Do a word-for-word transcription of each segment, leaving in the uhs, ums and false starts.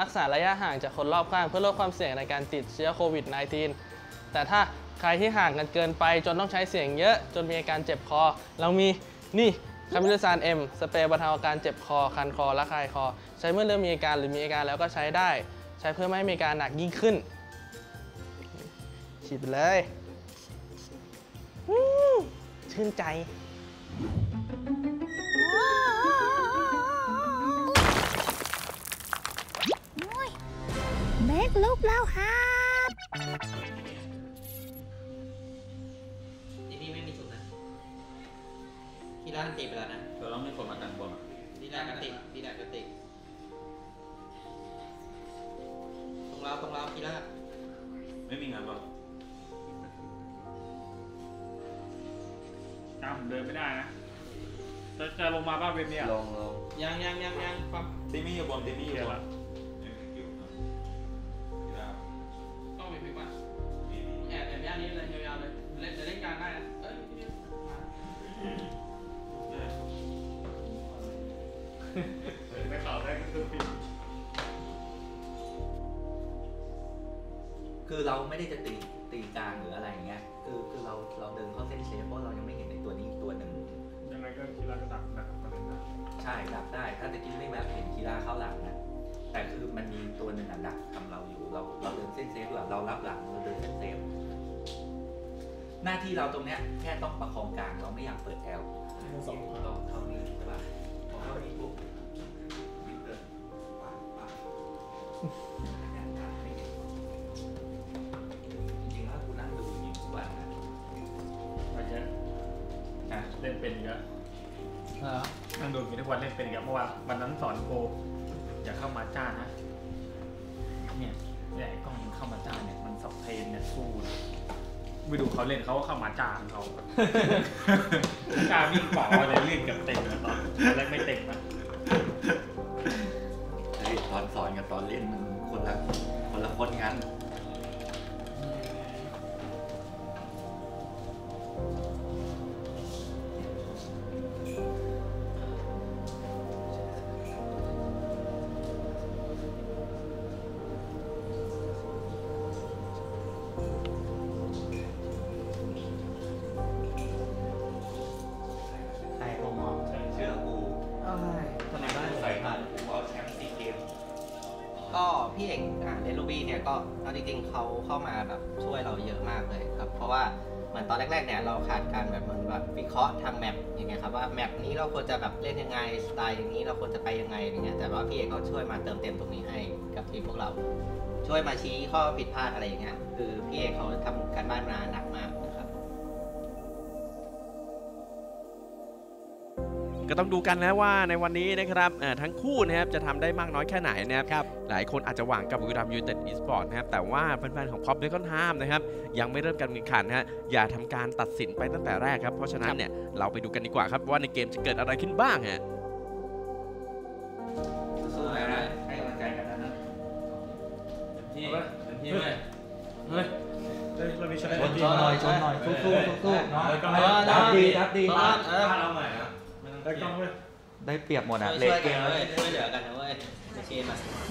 รักษาระยะห่างจากคนรอบข้างเพื่อลดความเสี่ยงในการติดเชื้อโควิด สิบเก้า แต่ถ้าใครที่ห่างกันเกินไปจนต้องใช้เสียงเยอะจนมีอาการเจ็บคอเรามีนี่คามิลซานเอ็มสเปรย์บรรเทาอาการเจ็บคอคันคอและคายคอใช้เมื่อเริ่มมีอาการหรือมีอาการแล้วก็ใช้ได้ใช้เพื่อไม่ให้มีอาการหนักยิ่งขึ้นฉีดไปเลยชื่นใจเมคลูกแล้วครับนี่นี่ไม่มีจุดนะที่ร้านติดไปแล้วนะเราต้องมีคนมากันบนที่ร้านติดที่ร้านติดตรงเราตรงเราที่ร้านไม่มีงานบนจำเดินไม่ได้นะจะจะลงมาบ้านเวมเนี่ยลงลงยังยังยังยังปั๊บติมี่อยู่บนติมี่อยู่บนคือเราไม่ได้จะตีตีกลางหรืออะไรอย่างเงี้ยคือคือเราเราเดินเข้าเส้นเซฟเพราะเรายังไม่เห็นในตัวนี้ตัวหนึ่งยังไงก็คีราก็ดักดักประเด็นนะใช่ดักได้ถ้าตะกี้ไม่แบบเห็นคีราเข้าหลังนะแต่คือมันมีตัวหนึ่งดักทำเราอยู่เราเราเดินเส้นเซฟหรือเรารับหลังเราเดินเส้นเซฟหน้าที่เราตรงเนี้ยแค่ต้องประคองกลางเราไม่อยากเปิดแอลสองเราเข้านี้ใช่ป่ะพอเข้านี้ปุ๊บเดินปาดปาดเล่นเป็นก็นั่งดูมีทุกวันเล่นเป็นกับเพราะว่าวันนั้นสอนโกอย่าเข้ามาจ้านะเนี่ยไอ้กล้องเข้ามาจ้าเนี่ยมันสับเพลนเนี่ยสู้ไปดูเขาเล่นเขาเข้ามาจ้าเขาจ้าวิ่งป๋อเลยเล่นกับเต็มนะตอนแรกไม่เต็มนะตอนสอนกับตอนเล่นมันคนละคนละคนกันพี่เอกเดลูบี้เนี่ยก็เอาจริงๆเขาเข้ามาแบบช่วยเราเยอะมากเลยครับเพราะว่าเหมือนตอนแรกๆเนี่ยเราขาดการแบบเหมือนแบบวิเคราะห์ทางแมปอย่างเงี้ยครับว่าแมปนี้เราควรจะแบบเล่นยังไงสไตล์อย่างนี้เราควรจะไปยังไงอย่างเงี้ยแต่ว่าพี่เอกก็ช่วยมาเติมเต็มตรงนี้ให้กับทีมพวกเราช่วยมาชี้ข้อผิดพลาดอะไรอย่างเงี้ยคือพี่เอกเขาทำการบ้านมาหนักมากนะครับก็ต้องดูกันนะว่าในวันนี้นะครับทั้งคู่นะครับจะทำได้มากน้อยแค่ไหนนะครับหลายคนอาจจะหวังกับบุรีรัมย์ยูไนเต็ดอีสปอร์ตนะครับแต่ว่าแฟนๆของพ็อปไดคอนฮามนะครับยังไม่เริ่มการแข่งขันนะฮะอย่าทำการตัดสินไปตั้งแต่แรกครับเพราะฉะนั้นเนี่ยเราไปดูกันดีกว่าครับว่าในเกมจะเกิดอะไรขึ้นบ้างฮะสู้ๆนะให้กำลังใจกันนะพี่พี่ไหมเฮ้ยเรามีชนะหน่อยชนะหน่อยสู้ๆสู้ๆเนาะดับดีดับดีมาเราใหม่นะได้เปรียบหมดอ่ะเล่นเกมเลยช่วยเหลือกันนะเว้ย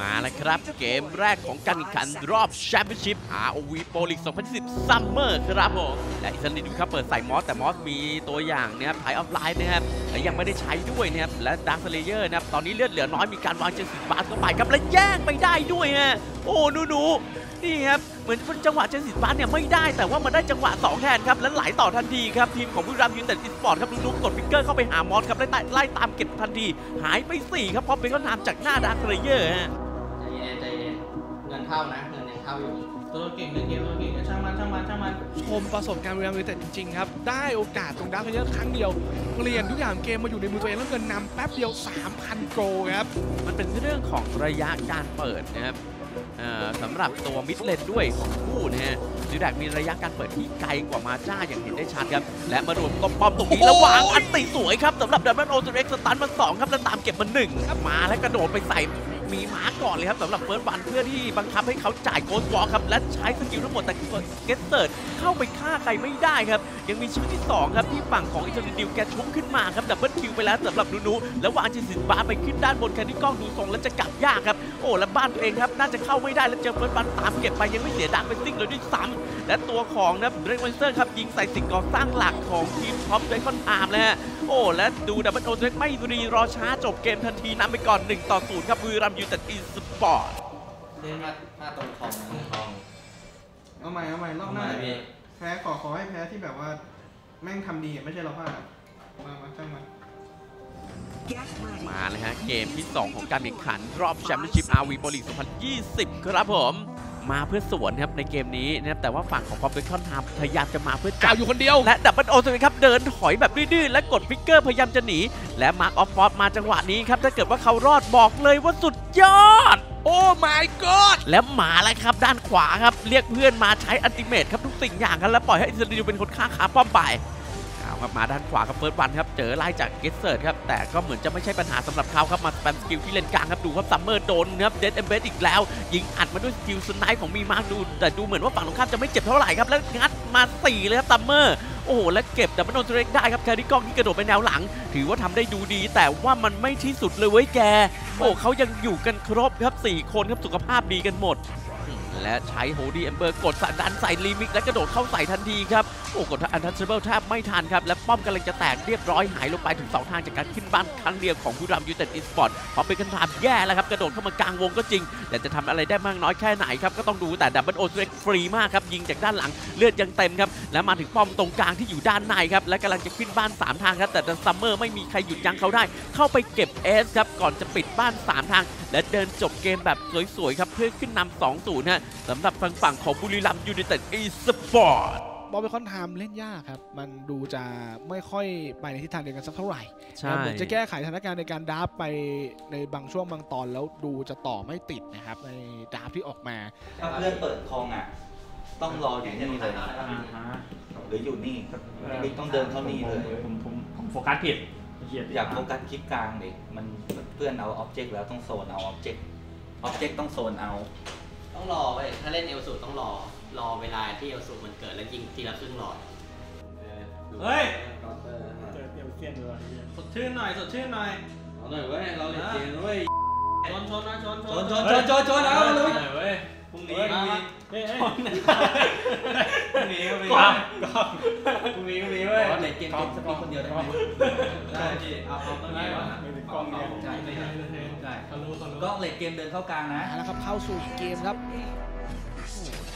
มาแล้วครับเกมแรกของการแข่งขันรอบแชมเปี้ยนชิพ อาร์ โอ วี Pro League สองพันสิบ Summer ครับผมและอิสลินดูครับเปิดใส่มอสแต่มอสมีตัวอย่างนะครับไทยออฟไลน์นะครับแต่ยังไม่ได้ใช้ด้วยนะครับและดาร์คเลเยอร์นะครับตอนนี้เลือดเหลือน้อยมีการวางเจสิตบาสเข้าไปครับและแย่งไม่ได้ด้วยฮะโอ้หนูๆนี่ครับเหมือนจังหวะเจสิตบาสเนี่ยไม่ได้แต่ว่ามันได้จังหวะสองแทนครับและไหลต่อทันทีครับทีมของบุรีรัมย์ยูไนเต็ดอีสปอร์ตครับลุกๆกดฟิกเกอร์เข้าไปหามอสครับไล่ไล่ตามเก็บทันทีหายไปสี่ครับพอเป็นก็นำจากหน้าดาร์คเลเยอร์ฮะใจเย็นใจเย็นเงินเข้านะเงินยังเข้าอยู่ตัวเก่งเล่นเกมตัวเก่งช่างมันช่างมันช่างมันชมประสบการณ์บุรีรัมย์ยูไนเต็ดจริงๆครับได้โอกาสตรงดาร์คเลเยอร์ครั้งเดียวเปลี่ยนทุกอย่างเกมมาอยู่ในมือตัวเองแล้วเงินนำแป๊บเดียว สามพัน โกลครับมันเป็นเรื่องของระยะการเปิดนะครับสำหรับตัวมิดเลนด้วยของคู่นะฮะดิวแดกมีระยะการเปิดที่ไกลกว่ามาจ้าอย่างเห็นได้ชัดครับและมารวมกับป้อมตรงนี้แล้ววางอันตีสวยครับสำหรับดับเบิลโอเจเร็กสตันมันสองครับแล้วตามเก็บมันหนึ่งมาและกระโดดไปใส่ มีม้าก่อนเลยครับสำหรับเฟิร์สวันเพื่อที่บังคับให้เขาจ่ายโกสต์วอล์ครับและใช้สกิลทั้งหมดแต่เกสเติร์ดเข้าไปฆ่าใครไม่ได้ครับยังมีชีวิตที่สองครับที่ฝั่งของอิตาลีดิวแกชุ้งขึ้นมาครับดับเบิลคิวไปแล้วสำหรับนูนูแล้วว่าอันจิสินบ้าไปขึ้นด้านบนแคนดี้กล้องดูทรงแล้วจะกลับยากครับโอ้และบ้านตัวเองครับน่าจะเข้าไม่ได้แล้วเจอเฟิร์สวันตามเก็บไปยังไม่เสียดาเมจซิ่งเลยด้วยซ้ำและตัวของนะเรนมอนสเตอร์ครับยิงใส่สิ่งก่อสร้างหลักของทีมท็อปไดคอนอาร์มนะฮะโอ้และดูดับเบิลโอเทคไม่รีรอช้าจบเกมทันทีนำไปก่อนหนึ่งต่อศูนย์ครับบุรีรัมย์ยูไนเต็ดอีสปอร์ตมามาตรงทองทองเอาใหม่เอาใหม่รอบหน้าแพ้ขอขอให้แพ้ที่แบบว่าแม่งทำดีไม่ใช่เราพลาดมามาช่างมันมาเลยฮะเกมที่สองของการแข่งขันรอบแชมเปี้ยนชิพ อาร์ วี โปรลีก สองพันยี่สิบครับผมมาเพื่อสวนครับในเกมนี้นะครับแต่ว่าฝั่งของคอมเบคอนทามพยายามจะมาเพื่อจับอยู่คนเดียวและดับเบิลโอสครับเดินถอยแบบดื้อและกดฟิกเกอร์พยายามจะหนีและมาร์คออฟฟอร์ดมาจังหวะนี้ครับถ้าเกิดว่าเขารอดบอกเลยว่าสุดยอดโอ้ my god แล้วมาแล้วครับด้านขวาครับเรียกเพื่อนมาใช้อัลติเมทครับทุกสิ่งอย่างครับแล้วปล่อยให้อิสราเอลเป็นคนฆ่าขาป้อมไปมาด้านขวาครับเฟิร์สวันครับเจอไล่จากเกสเซิร์ดครับแต่ก็เหมือนจะไม่ใช่ปัญหาสำหรับเขาครับมาสแปมสกิลที่เลนกลางครับดูครับซัมเมอร์โดนครับเดดเอมเบสอีกแล้วยิงอัดมาด้วยสกิลสไนป์ของมีมาร์คดูแต่ดูเหมือนว่าฝั่งตรงข้ามจะไม่เจ็บเท่าไหร่ครับแล้วงัดมาสี่เลยครับซัมเมอร์โอ้โหและเก็บดับเบิลโดนเล็กได้ครับแคริกองที่กระโดดไปแนวหลังถือว่าทำได้ดูดีแต่ว่ามันไม่ที่สุดเลยเว้ยแกโอ้เขายังอยู่กันครบครับสี่คนครับสุขภาพดีกันหมดและใช้โฮดี้เอมเบอร์กดสะดันใส่ลิมิกและกระโดดเข้าใส่ทันทีครับโอ้กดอันทัชเบิลแทบไม่ทันครับและป้อมกำลังจะแตกเรียบร้อยหายลงไปถึงสองทางจากการขึ้นบ้านครั้งเดียวของบุรีรัมย์ยูไนเต็ดอีสปอร์ตพอเป็นการทำแย่แล้วครับกระโดดเข้ามากลางวงก็จริงแต่จะทำอะไรได้มากน้อยแค่ไหนครับก็ต้องดูแต่ดับเบิลโอเทคฟรีมากครับยิงจากด้านหลังเลือดยังเต็มครับและมาถึงป้อมตรงกลางที่อยู่ด้านในครับและกำลังจะขึ้นบ้านสามทางครับแต่ซัมเมอร์ไม่มีใครหยุดยั้งเขาได้เข้าไปเก็บเอสครับก่อนจะปิดบ้านสามทางและเดินจบเกมแบบสวยๆครับเพื่อขึ้นนำ สองศูนย์ ฮะสำหรับฝั่งฝั่งของบุรีรัมย์ยูไนเต็ดอีสปอร์ตบอลไปค่อนข้างเล่นยากครับมันดูจะไม่ค่อยไปในทิศทางเดียวกันสักเท่าไหร่เหมือนจะแก้ไขสถานการณ์ในการดับไปในบางช่วงบางตอนแล้วดูจะต่อไม่ติดนะครับในดับที่ออกมาถ้าเลื่อนเปิดคลองอ่ะต้องรออยู่ที่นี่เลยหรืออยู่นี่ต้องเดินเข้านี่เลยผมผมผมโฟกัสผิดอยากโฟกัสคลิปกลางดิมันเพื่อนเอาอ็อบเจกต์แล้วต้องโซนเอาอ็อบเจกต์อ็อบเจกต์ต้องโซนเอาต้องรอไว้ถ้าเล่นเอลสูต้องรอรอเวลาที่เอลสูมันเกิดแล้วยิงทีละครึ่งหลอดเฮ้ยเจอเตียวเซียนเลยสดชื่นหน่อยสดชื่นหน่อยเอาหน่อยเว้ยเราเล่นเกมเว้ยชนชนชนชนชนชนชนชนเอาเลยเว้ยพรุ่งนี้มาเฮ้ยพรุ่งนี้พรุ่งนี้ก่อนพรุ่งนี้พรุ่งนี้เว้ยเล่นเกมสปีดคนเดียวได้ไหมได้จีเอาเอาตัวนี้ก่อนกล้องเอาใจได้เขารู้เขารู้ก็เล่นเกมเดินเข้ากลางนะแล้วครับเข้าสู่เกมครับ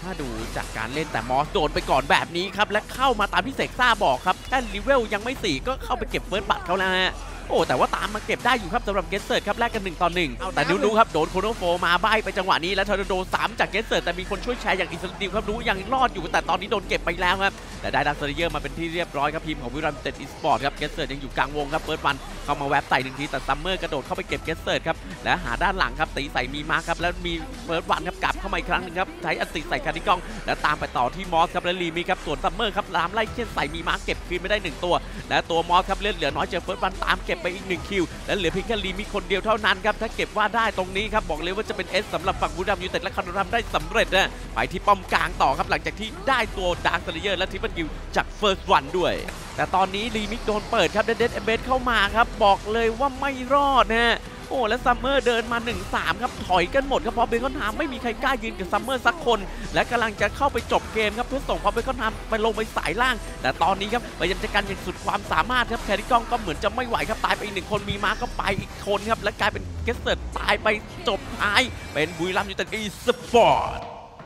ถ้าดูจากการเล่นแต่มอสโดนไปก่อนแบบนี้ครับและเข้ามาตามที่เสกซ่าบอกครับแค่ลิเวลยังไม่สี่ก็เข้าไปเก็บเฟิร์สบัตเขาแล้วฮะโอ้แต่ว่าตามมาเก็บได้อยู่ครับสำหรับเกสเซิร์ดครับแลกกันหนึ่งต่อหนึ่งเอาแต่นูๆครับโดนโคโนโฟมาใบไปจังหวะนี้และทอร์นาโดสามจากเกสเซิร์ดแต่มีคนช่วยแชร์อย่างอิสราเอลครับรู้ยังรอดอยู่แต่ตอนนี้โดนเก็บไปแล้วครับแต่ได้ดักเซเยอร์มาเป็นที่เรียบร้อยครับทีมของบุรีรัมย์ยูไนเต็ดอีสปอร์ตครับเกสเซิร์ดยังอยู่กลางวงครับเฟิร์สวันเข้ามาแวบใส่หนึ่งทีแต่ซัมเมอร์กระโดดเข้าไปเก็บเกสเซิร์ดครับและหาด้านหลังครับตีใส่มีมาครับแล้วมีเฟิร์สวันครับกลับเข้ามาอีกครั้งนึงครับใช้อัติใส่คาริกองและตามไปต่อที่มอสครับและลีมีครับสวนซัมเมอร์ครับตามไล่เคี่ยนใส่มีมาเก็บคืนไม่ได้หนึ่งตัวและตัวมอสครับเลือดเหลือน้อยเจอเฟิร์สวันตามเก็บไปอีกหนึ่งคิวและเหลือเพียงแค่ลีมีคนเดียวเท่านั้นครับถ้าเก็บว่าได้ตรงนี้ครับบอกเลยว่าจะเป็น S สำหรับฝั่งบุรีรัมย์ยูไนเต็ดและคอนรัมได้สำเร็จนะไปที่ป้อมกลางต่อครับหลังจากที่ได้ตัวดาร์คเซเลเยอร์และทิปเปิลกิลจากเฟิร์สวันด้วยแต่ตอนนี้ลีมิกโดนเปิดครับเดดเอมเบสเข้ามาครับบอกเลยว่าไม่รอดนะโอ้และซัมเมอร์เดินมา หนึ่งสาม ครับถอยกันหมดครับพอเบคอนฮามไม่มีใครกล้ายืนกับซัมเมอร์สักคนและกำลังจะเข้าไปจบเกมครับเพื่อส่งพอเบคอนฮามไปลงไปสายล่างแต่ตอนนี้ครับพยายามจะกันอย่างสุดความสามารถครับแคริกองก็เหมือนจะไม่ไหวครับตายไปอีกหนึ่งคนมีมาก็ไปอีกคนครับและกลายเป็นเกสเซิร์ดตายไปจบท้ายเป็นบุรีรัมย์ยูไนเต็ดอีสปอร์ต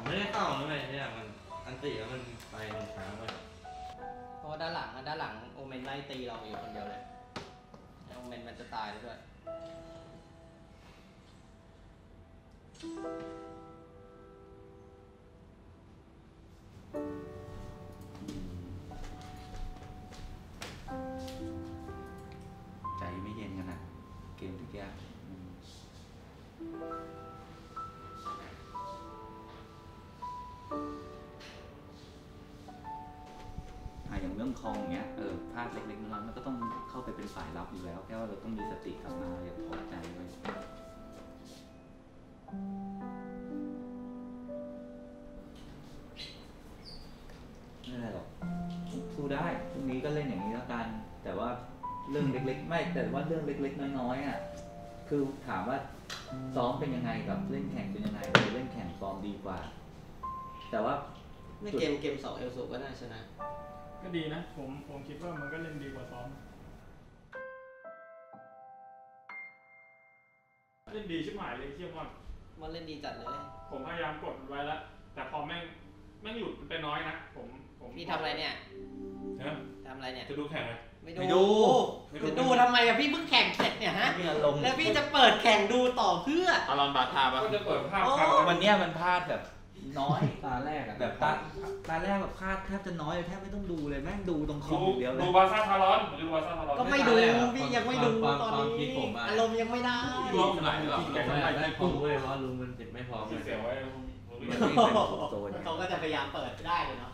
ไม่ได้เข้าเลยเนี่ยมันอันตีแล้วมันไปมันช้าไปเพราะด้านหลังด้านหลังโอเมนไล่ตีเราอยู่คนเดียวเลยโอเมนมันจะตายด้วยใจไม่เย็นกันนะเกมทุกอย่างอย่างเรื่องคลองเนี้ยเออพลาดเล็กๆน้อยๆมันก็ต้องเข้าไปเป็นฝ่ายรับอยู่แล้วแค่ว่าเราต้องมีสติกลับมาอย่าถอดใจไว้ รื่องเล็กๆไม่แต่ว่าเรื่องเล็กๆน้อยๆอ่ะคือถามว่าซ้อมเป็นยังไงกับเล่นแข่งเป็นยังไงเล่นแข่งฟอร์มดีกว่าแต่ว่าในเกมเกมสองเอลซูก็น่าชนะก็ดีนะผมผมคิดว่ามันก็เล่นดีกว่าซ้อมเล่นดีชิบหายเลยเชี่ยว่ามันเล่นดีจัดเลยผมพยายามกดไว้แล้วแต่พอแม่งแม่งหลุดไปน้อยนะผมผมพี่ทำอะไรเนี่ยทำอะไรเนี่ยจะดูแข่งไหมไม่ดูจะดูทำไมอะพี่เพิ่งแข่งเสร็จเนี่ยฮะแล้วพี่จะเปิดแข่งดูต่อเพื่ออารอนบาทาบ้างก็จะเปิดภาพวันนี้มันพลาดแบบน้อยตาแรกอะแบบตาตาแรกแบบพลาดแทบจะน้อยแทบไม่ต้องดูเลยแม่งดูตรงคอมอย่างเดียวเลยดูบาซ่าทารอนดูบาซ่าทารอนก็ไม่ดูพี่ยังไม่ดูตอนนี้อารมณ์ยังไม่ได้รวมหลายรอบได้ปุ๊บเลยเพราะลุงมันเจ็บไม่พอเสียไว้เขาก็จะพยายามเปิดได้เลยเนาะ